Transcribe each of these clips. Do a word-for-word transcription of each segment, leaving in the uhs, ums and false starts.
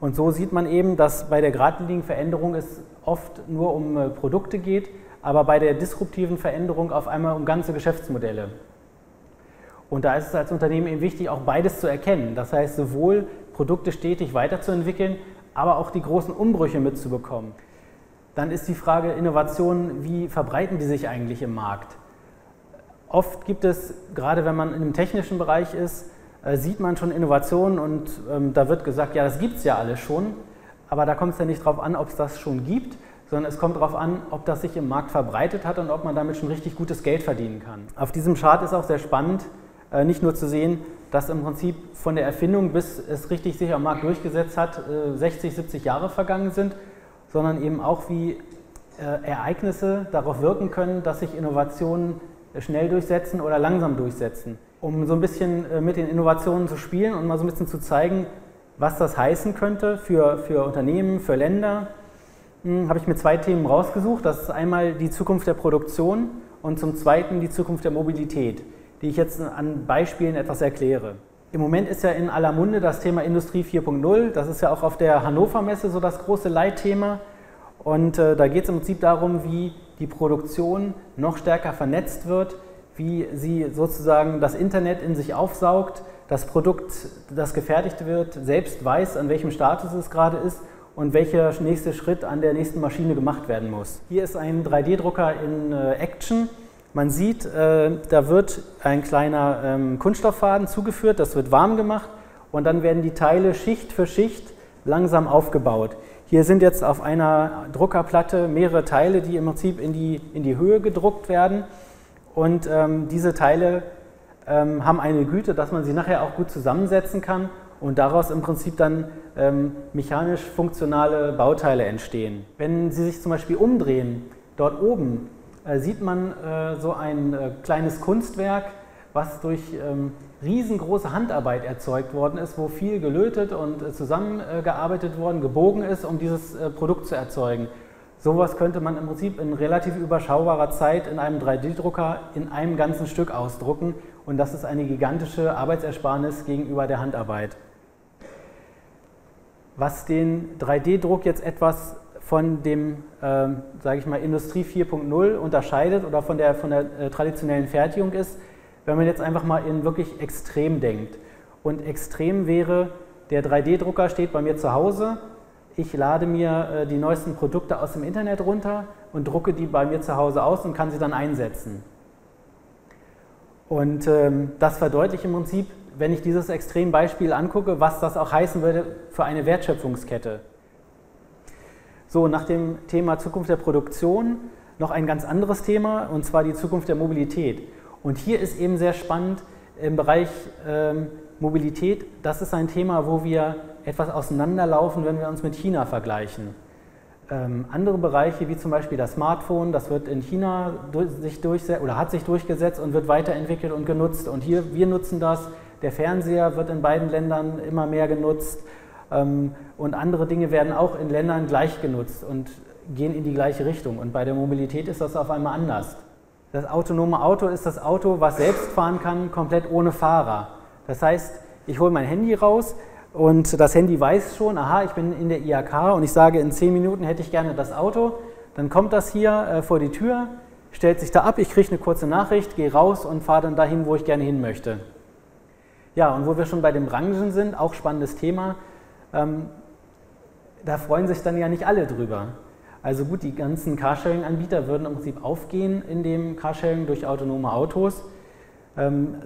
Und so sieht man eben, dass bei der geradlinigen Veränderung es oft nur um Produkte geht, aber bei der disruptiven Veränderung auf einmal um ganze Geschäftsmodelle. Und da ist es als Unternehmen eben wichtig, auch beides zu erkennen. Das heißt, sowohl Produkte stetig weiterzuentwickeln, aber auch die großen Umbrüche mitzubekommen. Dann ist die Frage Innovationen, wie verbreiten die sich eigentlich im Markt? Oft gibt es, gerade wenn man im technischen Bereich ist, sieht man schon Innovationen und ähm, da wird gesagt, ja, das gibt es ja alles schon, aber da kommt es ja nicht darauf an, ob es das schon gibt, sondern es kommt darauf an, ob das sich im Markt verbreitet hat und ob man damit schon richtig gutes Geld verdienen kann. Auf diesem Chart ist auch sehr spannend, äh, nicht nur zu sehen, dass im Prinzip von der Erfindung, bis es richtig sich am Markt durchgesetzt hat, äh, sechzig, siebzig Jahre vergangen sind, sondern eben auch, wie äh, Ereignisse darauf wirken können, dass sich Innovationen schnell durchsetzen oder langsam durchsetzen. Um so ein bisschen mit den Innovationen zu spielen und mal so ein bisschen zu zeigen, was das heißen könnte für, für Unternehmen, für Länder, habe ich mir zwei Themen rausgesucht. Das ist einmal die Zukunft der Produktion und zum Zweiten die Zukunft der Mobilität, die ich jetzt an Beispielen etwas erkläre. Im Moment ist ja in aller Munde das Thema Industrie vier Punkt null. Das ist ja auch auf der Hannover-Messe so das große Leitthema. Und äh, da geht es im Prinzip darum, wie die Produktion noch stärker vernetzt wird, wie sie sozusagen das Internet in sich aufsaugt, das Produkt, das gefertigt wird, selbst weiß, an welchem Status es gerade ist und welcher nächste Schritt an der nächsten Maschine gemacht werden muss. Hier ist ein drei D Drucker in äh, Action. Man sieht, äh, da wird ein kleiner ähm, Kunststofffaden zugeführt, das wird warm gemacht und dann werden die Teile Schicht für Schicht langsam aufgebaut. Hier sind jetzt auf einer Druckerplatte mehrere Teile, die im Prinzip in die, in die Höhe gedruckt werden. Und ähm, diese Teile ähm, haben eine Güte, dass man sie nachher auch gut zusammensetzen kann und daraus im Prinzip dann ähm, mechanisch funktionale Bauteile entstehen. Wenn Sie sich zum Beispiel umdrehen, dort oben äh, sieht man äh, so ein äh, kleines Kunstwerk, was durch ähm, riesengroße Handarbeit erzeugt worden ist, wo viel gelötet und äh, zusammengearbeitet äh, worden, gebogen ist, um dieses äh, Produkt zu erzeugen. Sowas könnte man im Prinzip in relativ überschaubarer Zeit in einem drei D Drucker in einem ganzen Stück ausdrucken und das ist eine gigantische Arbeitsersparnis gegenüber der Handarbeit. Was den drei D Druck jetzt etwas von dem, äh, sage ich mal, Industrie vier Punkt null unterscheidet oder von der, von der äh, traditionellen Fertigung ist, wenn man jetzt einfach mal in wirklich extrem denkt. Und extrem wäre, der drei D Drucker steht bei mir zu Hause, ich lade mir die neuesten Produkte aus dem Internet runter und drucke die bei mir zu Hause aus und kann sie dann einsetzen. Und ähm, das verdeutlicht im Prinzip, wenn ich dieses Extrembeispiel angucke, was das auch heißen würde für eine Wertschöpfungskette. So, nach dem Thema Zukunft der Produktion noch ein ganz anderes Thema, und zwar die Zukunft der Mobilität. Und hier ist eben sehr spannend im Bereich ähm, Mobilität, das ist ein Thema, wo wir etwas auseinanderlaufen, wenn wir uns mit China vergleichen. Ähm, andere Bereiche, wie zum Beispiel das Smartphone, das wird in China durch, sich durchsetzen oder hat sich durchgesetzt und wird weiterentwickelt und genutzt. Und hier, wir nutzen das, der Fernseher wird in beiden Ländern immer mehr genutzt ähm, und andere Dinge werden auch in Ländern gleich genutzt und gehen in die gleiche Richtung. Und bei der Mobilität ist das auf einmal anders. Das autonome Auto ist das Auto, was selbst fahren kann, komplett ohne Fahrer. Das heißt, ich hole mein Handy raus, und das Handy weiß schon, aha, ich bin in der I H K und ich sage, in zehn Minuten hätte ich gerne das Auto. Dann kommt das hier äh, vor die Tür, stellt sich da ab, ich kriege eine kurze Nachricht, gehe raus und fahre dann dahin, wo ich gerne hin möchte. Ja, und wo wir schon bei den Branchen sind, auch spannendes Thema, ähm, da freuen sich dann ja nicht alle drüber. Also gut, die ganzen Carsharing-Anbieter würden im Prinzip aufgehen in dem Carsharing durch autonome Autos.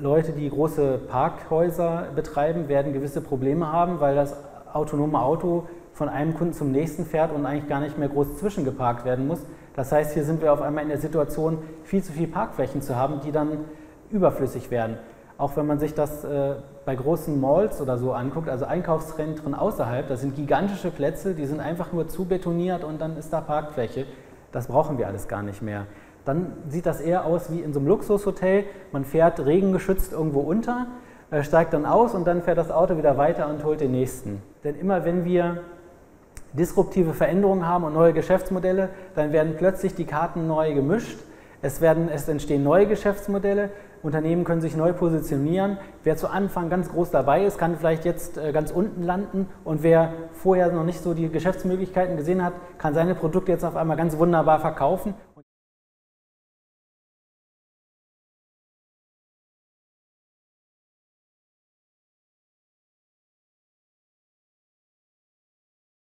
Leute, die große Parkhäuser betreiben, werden gewisse Probleme haben, weil das autonome Auto von einem Kunden zum nächsten fährt und eigentlich gar nicht mehr groß zwischengeparkt werden muss. Das heißt, hier sind wir auf einmal in der Situation, viel zu viele Parkflächen zu haben, die dann überflüssig werden. Auch wenn man sich das äh, bei großen Malls oder so anguckt, also Einkaufszentren außerhalb, das sind gigantische Plätze, die sind einfach nur zu betoniert und dann ist da Parkfläche. Das brauchen wir alles gar nicht mehr. Dann sieht das eher aus wie in so einem Luxushotel, man fährt regengeschützt irgendwo unter, steigt dann aus und dann fährt das Auto wieder weiter und holt den nächsten. Denn immer wenn wir disruptive Veränderungen haben und neue Geschäftsmodelle, dann werden plötzlich die Karten neu gemischt. Es, werden, es entstehen neue Geschäftsmodelle, Unternehmen können sich neu positionieren. Wer zu Anfang ganz groß dabei ist, kann vielleicht jetzt ganz unten landen, und wer vorher noch nicht so die Geschäftsmöglichkeiten gesehen hat, kann seine Produkte jetzt auf einmal ganz wunderbar verkaufen.